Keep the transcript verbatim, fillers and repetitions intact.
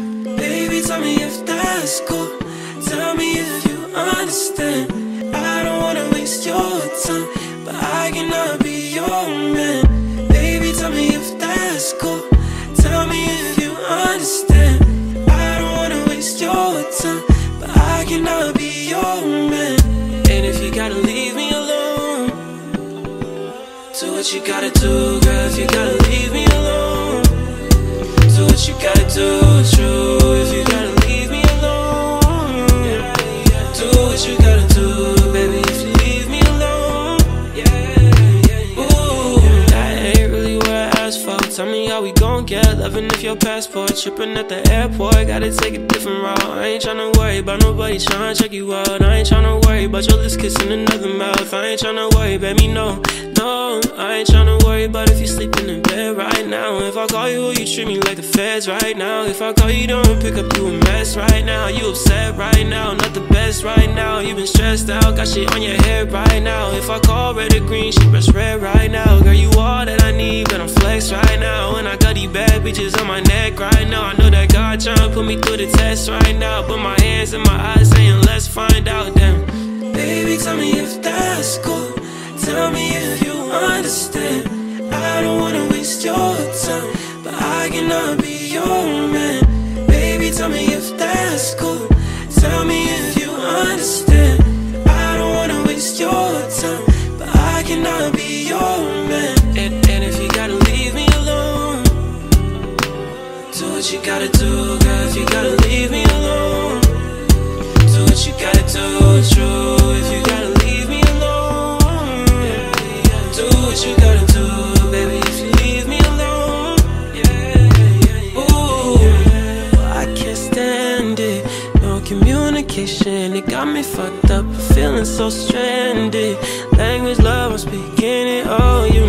Baby, tell me if that's cool. Tell me if you understand. I don't wanna waste your time, but I cannot be your man. Baby, tell me if that's cool. Tell me if you understand. I don't wanna waste your time, but I cannot be your man. And if you gotta leave me alone, do what you gotta do, girl. If you gotta leave me alone, do what you gotta do, true. If you gotta leave me alone, do what you gotta do, baby. If you leave me alone, ooh, that ain't really what I asked for. Tell me how we gon' get loving if your passport trippin' at the airport. Gotta take a different route. I ain't tryna worry about nobody tryna check you out. I ain't tryna worry about your lips kissing another mouth. I ain't tryna worry, baby, no. No, I ain't tryna worry about if you sleeping in bed right now. If I call you, will you treat me like the feds right now? If I call you, don't pick up, you a mess right now. You upset right now, not the best right now. You been stressed out, got shit on your head right now. If I call red or green, she press red right now. Girl, you all that I need, but I'm flexed right now. And I got these bad bitches on my neck right now. I know that God tryna put me through the test right now, but my hands in my eyes saying, let's find out, damn. Baby, tell me if that's cool. Tell me if you understand. I don't wanna waste your time, but I cannot be your man. Baby, tell me if that's cool. Tell me if you understand. I don't wanna waste your time, but I cannot be your man. And, and if you gotta leave me alone, do what you gotta do, girl. If you gotta leave me alone, do what you gotta do, true. If you gotta leave me alone, do what you gotta do, baby, if you leave me alone. Ooh, I can't stand it. No communication, it got me fucked up, feeling so stranded. Language, love, I'm speaking it all.